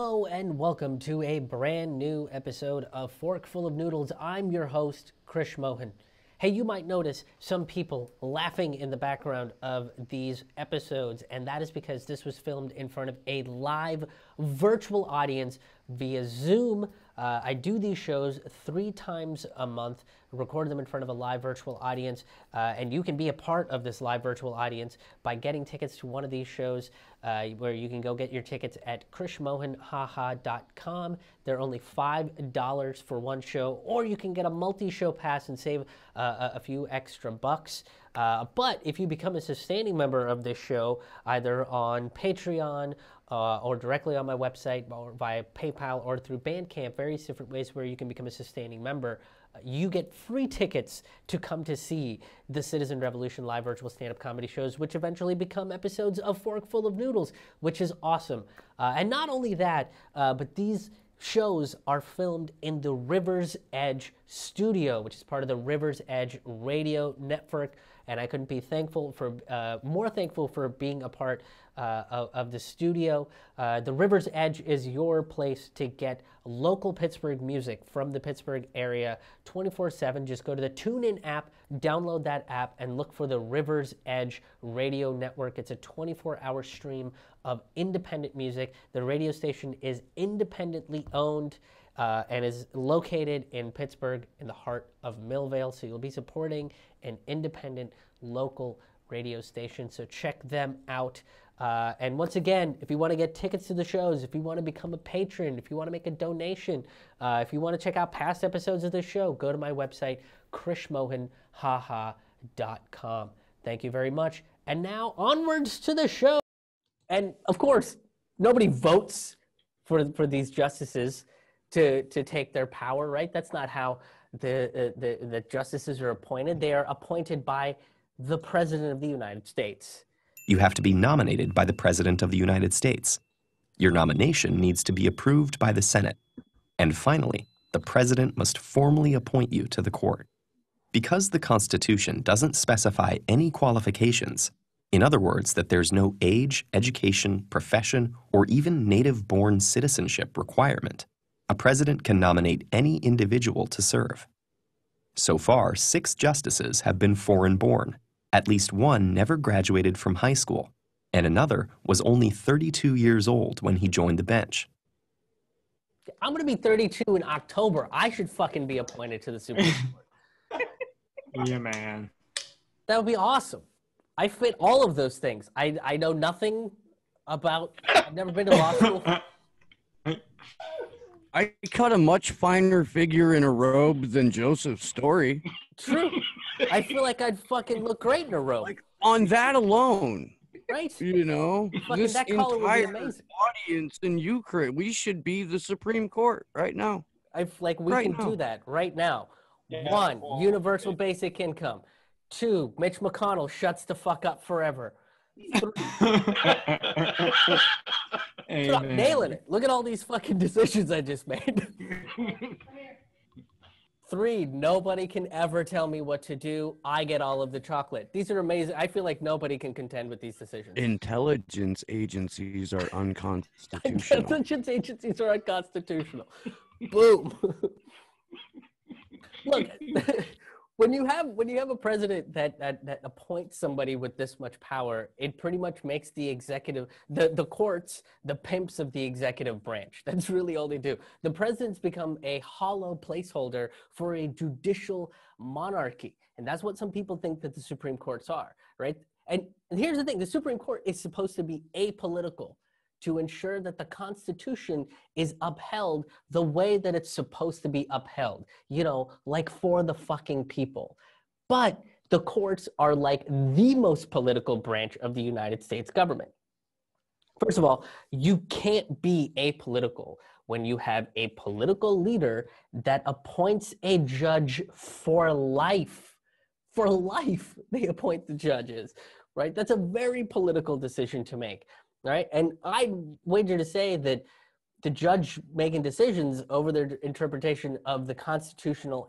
Hello and welcome to a brand new episode of Fork Full of Noodles. I'm your host, Krish Mohan. Hey, you might notice some people laughing in the background of these episodes, and that is because this was filmed in front of a live virtual audience via Zoom. I do these shows 3 times a month, record them in front of a live virtual audience, and you can be a part of this live virtual audience by getting tickets to one of these shows, where you can go get your tickets at krishmohanhaha.com. They're only $5 for one show, or you can get a multi-show pass and save a few extra bucks. But if you become a sustaining member of this show, either on Patreon or directly on my website or via PayPal or through Bandcamp, various different ways where you can become a sustaining member, you get free tickets to come to see the Citizen Revolution live virtual stand-up comedy shows, which eventually become episodes of Fork Full of Noodles, which is awesome. And not only that, but these shows are filmed in the River's Edge Studio, which is part of the River's Edge Radio Network. And I couldn't be more thankful for being a part of the studio. The River's Edge is your place to get local Pittsburgh music from the Pittsburgh area 24/7. Just go to the TuneIn app, download that app, and look for the River's Edge Radio Network. It's a 24-hour stream of independent music. The radio station is independently owned and is located in Pittsburgh, in the heart of Millvale. So you'll be supporting an independent local radio station. So check them out. And once again, if you want to get tickets to the shows, if you want to become a patron, if you want to make a donation, if you want to check out past episodes of this show, go to my website, krishmohanhaha.com. Thank you very much. And now onwards to the show. And of course, nobody votes for these justices to take their power, right? That's not how the justices are appointed. They are appointed by the President of the United States. You have to be nominated by the President of the United States. Your nomination needs to be approved by the Senate. And finally, the President must formally appoint you to the court. Because the Constitution doesn't specify any qualifications, in other words, that there's no age, education, profession, or even native-born citizenship requirement, a president can nominate any individual to serve. So far, 6 justices have been foreign-born. At least one never graduated from high school, and another was only 32 years old when he joined the bench. I'm going to be 32 in October. I should fucking be appointed to the Supreme Court. Yeah, man. That would be awesome. I fit all of those things. I know nothing about, I've never been to law school. I cut a much finer figure in a robe than Joseph Story. True. I feel like I'd fucking look great in a robe. Like, on that alone. Right. You know, fucking this that color entire would be amazing. Audience in Ukraine, we should be the Supreme Court right now. We can do that right now. Yeah. 1, universal basic income. 2, Mitch McConnell shuts the fuck up forever. 3, Amen. Nailing it. Look at all these fucking decisions I just made. 3, nobody can ever tell me what to do. I get all of the chocolate. These are amazing. I feel like nobody can contend with these decisions. Intelligence agencies are unconstitutional. Intelligence agencies are unconstitutional. Boom. Look, when you have a president that appoints somebody with this much power, it pretty much makes the executive, the courts, the pimps of the executive branch. That's really all they do. The presidents become a hollow placeholder for a judicial monarchy. And that's what some people think that the Supreme Courts are, right? And here's the thing, the Supreme Court is supposed to be apolitical, to ensure that the Constitution is upheld the way that it's supposed to be upheld, you know, like for the fucking people. But the courts are like the most political branch of the United States government. First of all, you can't be apolitical when you have a political leader that appoints a judge for life. For life, they appoint the judges, right? That's a very political decision to make. Right, and I wager to say that the judge making decisions over their interpretation of the Constitution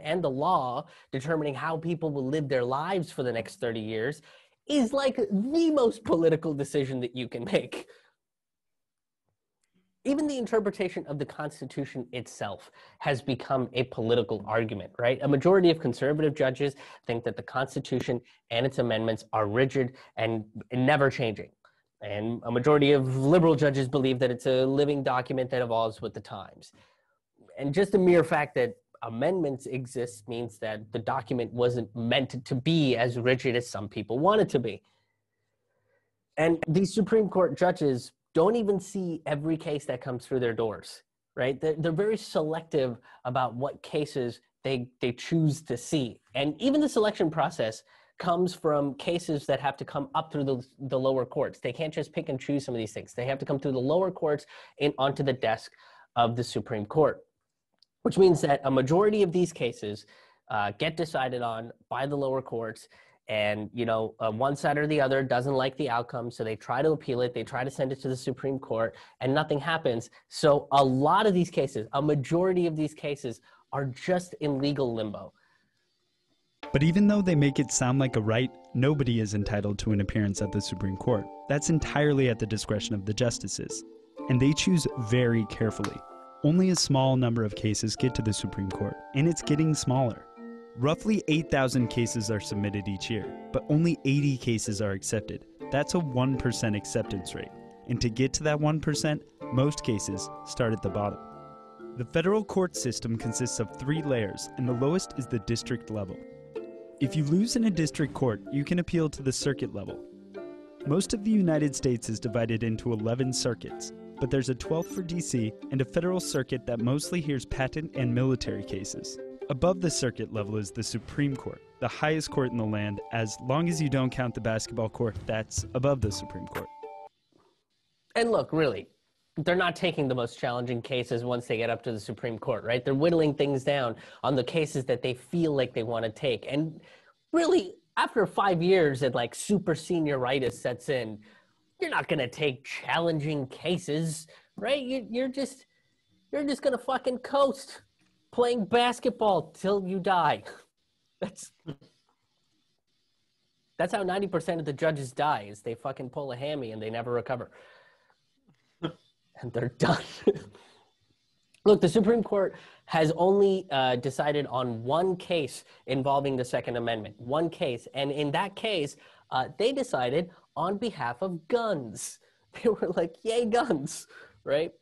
and the law, determining how people will live their lives for the next 30 years, is like the most political decision that you can make. even the interpretation of the Constitution itself has become a political argument, right? A majority of conservative judges think that the Constitution and its amendments are rigid and never changing. And a majority of liberal judges believe that it's a living document that evolves with the times. And just the mere fact that amendments exist means that the document wasn't meant to be as rigid as some people want it to be. And these Supreme Court judges don't even see every case that comes through their doors, right? They're very selective about what cases they choose to see. And even the selection process comes from cases that have to come up through the lower courts. They can't just pick and choose some of these things. They have to come through the lower courts and onto the desk of the Supreme Court, which means that a majority of these cases get decided on by the lower courts. And, you know, one side or the other doesn't like the outcome, so they try to appeal it, they try to send it to the Supreme Court, and nothing happens. So a lot of these cases, a majority of these cases, are just in legal limbo. But even though they make it sound like a right, nobody is entitled to an appearance at the Supreme Court. That's entirely at the discretion of the justices. And they choose very carefully. Only a small number of cases get to the Supreme Court, and it's getting smaller. Roughly 8,000 cases are submitted each year, but only 80 cases are accepted. That's a 1% acceptance rate. And to get to that 1%, most cases start at the bottom. The federal court system consists of 3 layers, and the lowest is the district level. If you lose in a district court, you can appeal to the circuit level. Most of the United States is divided into 11 circuits, but there's a 12th for DC and a federal circuit that mostly hears patent and military cases. Above the circuit level is the Supreme Court, the highest court in the land. As long as you don't count the basketball court, that's above the Supreme Court. And look, really, they're not taking the most challenging cases once they get up to the Supreme Court, right? They're whittling things down on the cases that they feel like they want to take. And really, after 5 years and like super senioritis sets in, you're not going to take challenging cases, right? You're just going to fucking coast. Playing basketball till you die. That's how 90% of the judges die, is they fucking pull a hammy and they never recover. And they're done. Look, the Supreme Court has only decided on one case involving the Second Amendment. One case. And in that case, they decided on behalf of guns. They were like, yay, guns, right?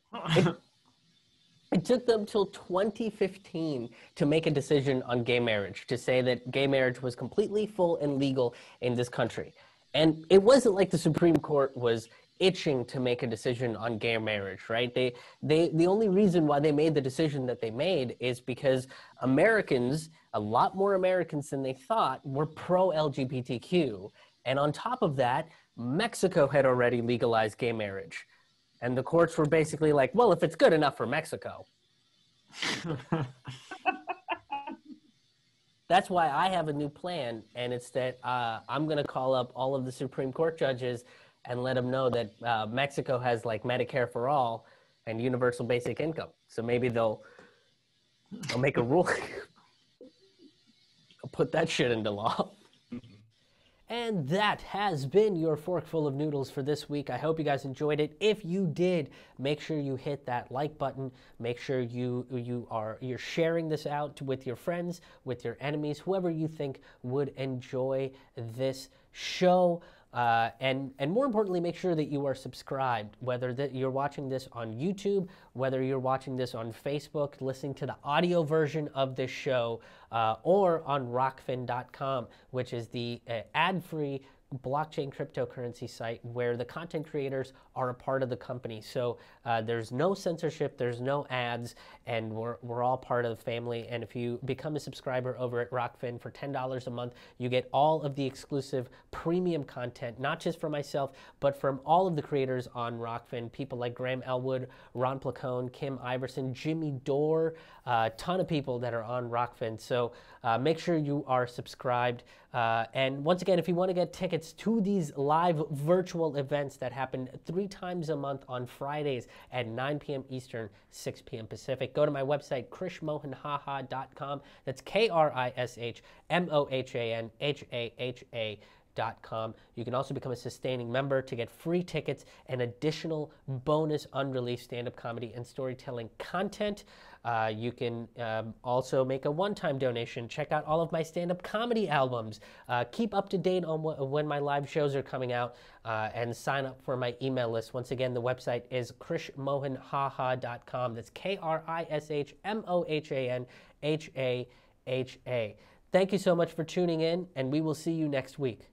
It took them till 2015 to make a decision on gay marriage, to say that gay marriage was completely full and legal in this country. And it wasn't like the Supreme Court was itching to make a decision on gay marriage, right? The only reason why they made the decision that they made is because Americans, a lot more Americans than they thought, were pro-LGBTQ. And on top of that, Mexico had already legalized gay marriage. And the courts were basically like, well, if it's good enough for Mexico. That's why I have a new plan. And it's that I'm going to call up all of the Supreme Court judges and let them know that Mexico has like Medicare for all and universal basic income. So maybe they'll make a rule. I'll put that shit into law. And that has been your Fork Full of Noodles for this week. I hope you guys enjoyed it. If you did, make sure you hit that like button. Make sure you're sharing this out with your friends, with your enemies, whoever you think would enjoy this show. And more importantly, make sure that you are subscribed, whether that you're watching this on YouTube, whether you're watching this on Facebook, listening to the audio version of this show, or on Rockfin.com, which is the ad-free blockchain cryptocurrency site where the content creators are a part of the company. So there's no censorship, there's no ads, and we're all part of the family. And if you become a subscriber over at Rockfin for $10 a month, you get all of the exclusive premium content, not just from myself, but from all of the creators on Rockfin, people like Graham Elwood, Ron Placone, Kim Iverson, Jimmy Dore, a ton of people that are on Rockfin. So make sure you are subscribed. And once again, if you want to get tickets to these live virtual events that happen 3 times a month on Fridays at 9 p.m. Eastern, 6 p.m. Pacific, go to my website, krishmohanhaha.com. That's KRishmohanhaha.com. krishmohanhaha.com. You can also become a sustaining member to get free tickets and additional bonus unreleased stand-up comedy and storytelling content. You can also make a one-time donation. Check out all of my stand-up comedy albums. Keep up to date on when my live shows are coming out and sign up for my email list. Once again, the website is krishmohanhaha.com. That's KRishmohanhaha. Thank you so much for tuning in, and we will see you next week.